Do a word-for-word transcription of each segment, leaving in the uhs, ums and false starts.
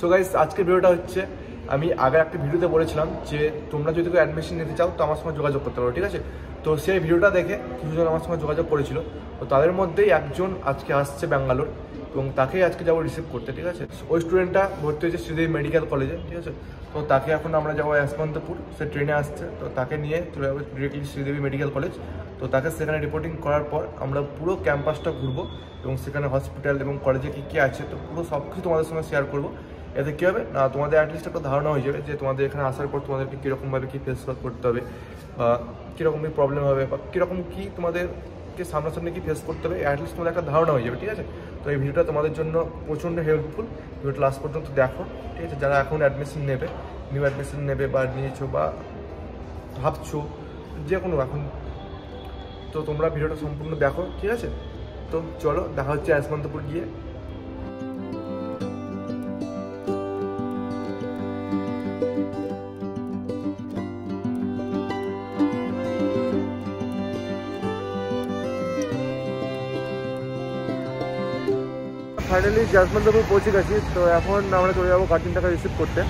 So guys आज के भिडियोटा होच्छे আমি আগে একটা ভিডিওতে বলেছিলাম যে তোমরা যদি কেউ অ্যাডমিশন নিতে চাও তো আমার সঙ্গে যোগাযোগ করতে পারো, ঠিক আছে। তো সেই ভিডিওটা দেখে কিছুজন আমার সঙ্গে যোগাযোগ করেছিল, তো তাদের মধ্যেই একজন আজকে আসছে ব্যাঙ্গালোর এবং তাকেই আজকে যাবো রিসিভ করতে, ঠিক আছে। ওই স্টুডেন্টটা ভর্তি হয়েছে শ্রীদেবী মেডিকেল কলেজে, ঠিক আছে। তো তাকে এখন আমরা যাবো যশবন্তপুর, সে ট্রেনে আসছে, তো তাকে নিয়ে চলে যাবো ডিরেক্টলি শ্রীদেবী মেডিকেল কলেজ। তো তাকে সেখানে রিপোর্টিং করার পর আমরা পুরো ক্যাম্পাসটা ঘুরবো এবং সেখানে হসপিটাল এবং কলেজে কী কী আছে তো পুরো সব কিছু তোমাদের সঙ্গে শেয়ার করবো। এতে কী হবে না তোমাদের অ্যাটলিস্ট একটা ধারণা হয়ে যাবে যে তোমাদের এখানে আসার পর তোমাদেরকে কীরকমভাবে কী ফেস করতে হবে বা কীরকম কী প্রবলেম হবে বা কীরকম কী তোমাদেরকে সামনাসামনি কী ফেস করতে হবে, অ্যাটলিস্ট তোমাদের একটা ধারণা হয়ে যাবে, ঠিক আছে। তো এই ভিডিওটা তোমাদের জন্য প্রচণ্ড হেল্পফুল, ভিডিওটা লাস্ট পর্যন্ত দেখো, ঠিক আছে। যারা এখন অ্যাডমিশন নেবে নিউ অ্যাডমিশন নেবে বা নিয়েছো বা ভাবছো যে কোনো এখন, তো তোমরা ভিডিওটা সম্পূর্ণ দেখো, ঠিক আছে। তো চলো দেখা হচ্ছে যশবন্তপুর গিয়ে। फाइनलि যশবন্তপুর पहुँचे गेছি, तो এখন আমরা চলে যাব গার্জেনটাকে রিসিভ করতে।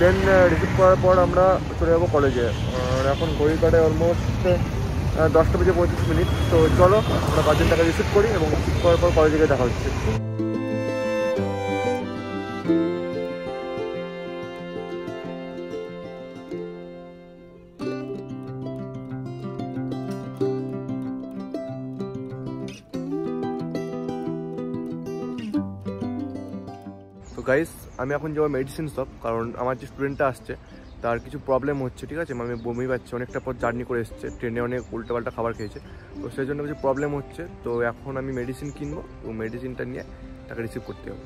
দেন রিসিভ করার পর আমরা চলে যাব কলেজে। এখন ঘড়ি কাটে অলমোস্ট দশটা বেজে পঁয়ত্রিশ মিনিট। তো চলো আমরা গার্জেনটাকে রিসিভ করি এবং রিসিভ করার পর কলেজে গিয়ে দেখা হচ্ছে। তো গাইস আমি এখন যাবো মেডিসিন শপ, কারণ আমার যে স্টুডেন্টটা আসছে তার কিছু প্রবলেম হচ্ছে, ঠিক আছে। আমি বমি পাচ্ছি, অনেকটা পর জার্নি করে এসছে, ট্রেনে অনেক উল্টোপাল্টা খাবার খেয়েছে, তো সেই জন্য কিছু প্রবলেম হচ্ছে। তো এখন আমি মেডিসিন কিনবো এবং মেডিসিনটা নিয়ে তাকে রিসিভ করতে হবে।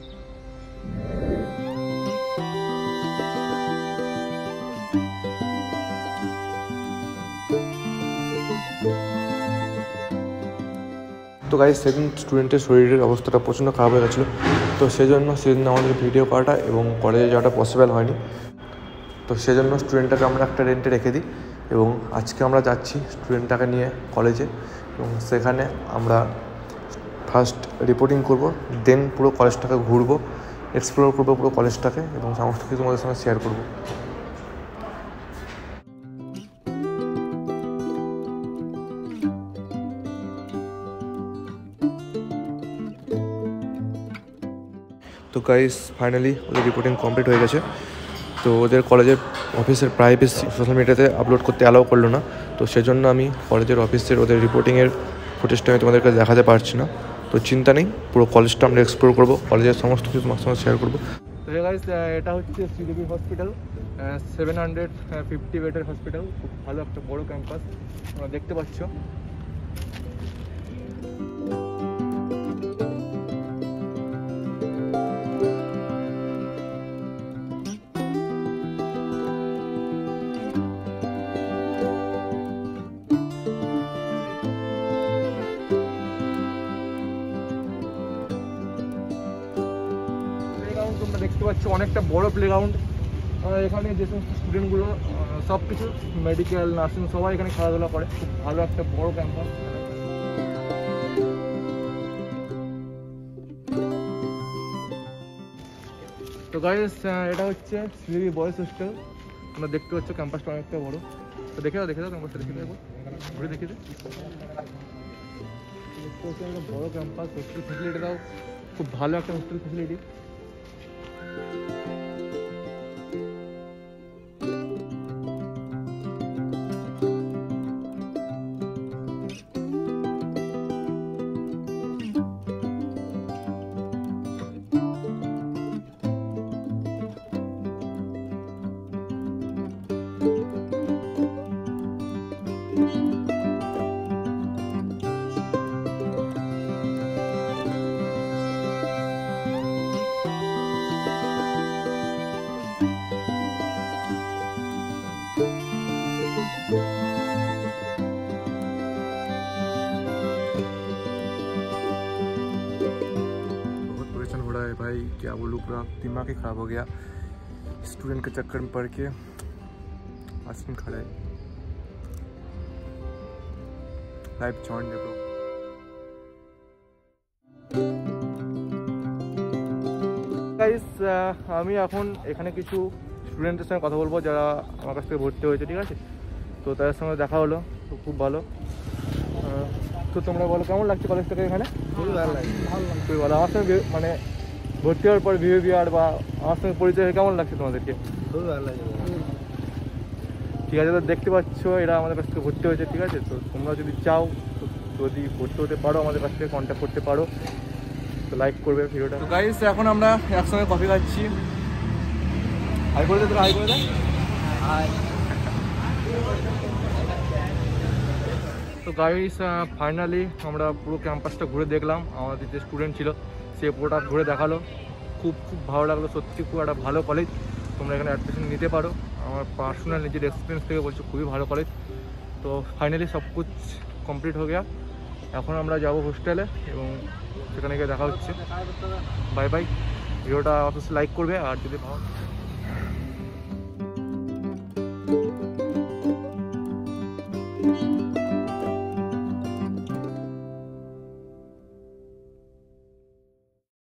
তো গাইস সেদিন স্টুডেন্টের শরীরের অবস্থাটা প্রচণ্ড খারাপ হয়ে গেছিলো, তো সেজন্য সেদিন আমাদের ভিডিও করাটা এবং কলেজে যাওয়াটা পসিবল হয়নি। তো সেজন্য স্টুডেন্টটাকে আমরা একটা রেন্টে রেখে দিই এবং আজকে আমরা যাচ্ছি স্টুডেন্টটাকে নিয়ে কলেজে এবং সেখানে আমরা ফার্স্ট রিপোর্টিং করব, দেন পুরো কলেজটাকে ঘুরবো, এক্সপ্লোর করবো পুরো কলেজটাকে এবং সমস্ত কিছু তোমাদের সঙ্গে শেয়ার করবো। তো গাইস ফাইনালি ওদের রিপোর্টিং কমপ্লিট হয়ে গেছে। তো ওদের কলেজের অফিসের প্রাইভেসি সোশ্যাল মিডিয়াতে আপলোড করতে অ্যালাউ করলো না, তো সেজন্য আমি কলেজের অফিসের ওদের রিপোর্টিংয়ের ফুটেজটা আমি তোমাদেরকে দেখাতে পারছি না। তো চিন্তা নেই, পুরো কলেজটা আমরা এক্সপ্লোর করবো, কলেজের সমস্ত কিছু তোমার সঙ্গে শেয়ার করবো। তো গাইস এটা হচ্ছে Sridevi hospital, seven hundred fifty বেডের হসপিটাল, খুব ভালো একটা বড়ো ক্যাম্পাস তোমরা দেখতে পাচ্ছ। তোমরা দেখতে পাচ্ছ অনেকটা বড় প্লেগ্রাউন্ড, এখানে যে সমস্ত স্টুডেন্টগুলো সব কিছু মেডিকেল নার্সিং সবাই এখানে খেলাধুলা করে, খুব ভালো একটা বড় ক্যাম্পাস। তো গাইস এটা হচ্ছে শ্রীদেবী বয়েজ হোস্টেল, তোমরা দেখতে পাচ্ছ ক্যাম্পাসটা অনেকটা বড়। তো দেখে দাও দেখে দাও ক্যাম্পাসটা দেখে দেখো ঘুরে দেখে দাও, দেখতে পাচ্ছ একটা বড় ক্যাম্পাস। হোস্টেল ফেসিলিটিটাও খুব ভালো একটা হোস্টেল ফেসিলিটি। भाई क्या बोलूँ, पूरा दिमाग ही ख़राब हो गया स्टूडेंट के चक्कर में पढ़ के। आसन खड़ा है लाइफ जॉइन है ब्रो। गाइस आमी एखन एखाने किछु स्टूडेंटर संगे कथा बोलबो जारा आमार काछ थेके भर्ती होयेछे। ठीक आछे, तो तार संगे देखा हलो, तो खूब भालो। तो तोमरा बोलो केमन लागছে कलेजটাকে? এখানে খুবই ভালো লাগে। ভালো লাগে তুই বলো, আমার সঙ্গে মানে ভর্তি হওয়ার পর বিহেভিয়ার বা আমার সঙ্গে পরিচয় কেমন লাগছে তোমাদেরকে? খুবই ভালো লাগে। ঠিক আছে, তো দেখতে পাচ্ছ এরা আমাদের কাছ থেকে ভর্তি হয়েছে। ঠিক আছে, তো তোমরা যদি চাও, যদি ভর্তি হতে পারো আমাদের কাছ থেকে কন্ট্যাক্ট করতে পারো। तो लाइक कर भिडियो। तो गाइस এখন আমরা একসঙ্গে কফি খাচ্ছি। হাই করে দে, তোরা হাই করে দে। হাই। তো गाइस ফাইনালি আমরা পুরো ক্যাম্পাসটা ঘুরে দেখলাম। আমাদের যে স্টুডেন্ট ছিল সে পুরোটা ঘুরে দেখালো। খুব খুব ভালো লাগলো সত্যি। খুব একটা ভালো কলেজ, তোমরা এখানে অ্যাডমিশন নিতে পারো। আমার পার্সোনাল নিজের এক্সপিরিয়েন্স থেকে বলছি খুবই ভালো কলেজ। তো ফাইনালি সব কিছু কমপ্লিট হয়ে গেল। এখন আমরা যাব হোস্টেলে এবং সেখানে গিয়ে দেখা হচ্ছে। Bye bye. ভিডিওটা অবশ্যই লাইক করবে আর যদি ভালো।